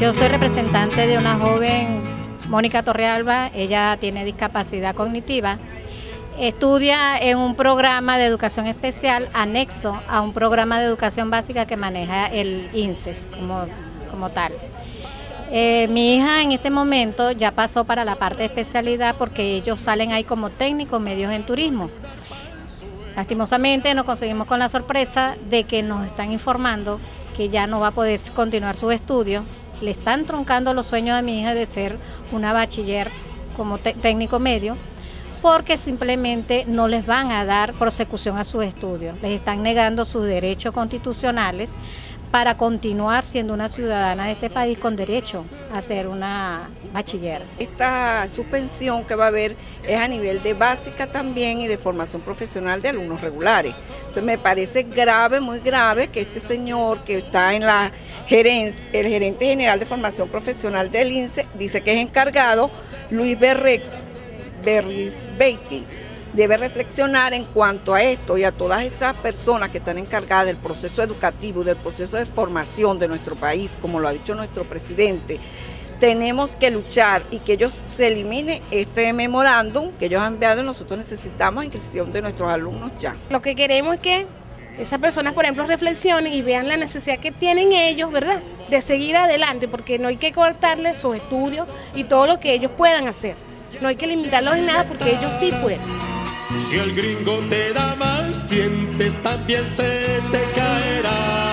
Yo soy representante de una joven, Mónica Torrealba. Ella tiene discapacidad cognitiva. Estudia en un programa de educación especial anexo a un programa de educación básica que maneja el INCES como tal. Mi hija en este momento ya pasó para la parte de especialidad porque ellos salen ahí como técnicos medios en turismo. Lastimosamente nos conseguimos con la sorpresa de que nos están informando que ya no va a poder continuar sus estudios. Le están truncando los sueños a mi hija de ser una bachiller como técnico medio, porque simplemente no les van a dar prosecución a sus estudios. Les están negando sus derechos constitucionales para continuar siendo una ciudadana de este país con derecho a ser una bachiller. Esta suspensión que va a haber es a nivel de básica también y de formación profesional de alumnos regulares. Entonces me parece grave, muy grave, que este señor que está en la gerencia, el gerente general de formación profesional del INCES, dice que es encargado, Luis Berríos Beiky, debe reflexionar en cuanto a esto y a todas esas personas que están encargadas del proceso educativo, del proceso de formación de nuestro país, como lo ha dicho nuestro presidente. Tenemos que luchar y que ellos se elimine este memorándum que ellos han enviado y nosotros necesitamos inscripción de nuestros alumnos ya. Lo que queremos es que esas personas, por ejemplo, reflexionen y vean la necesidad que tienen ellos, ¿verdad?, de seguir adelante, porque no hay que cortarles sus estudios y todo lo que ellos puedan hacer. No hay que limitarlos en nada porque ellos sí pueden. Si el gringo te da más dientes, también se te caerá.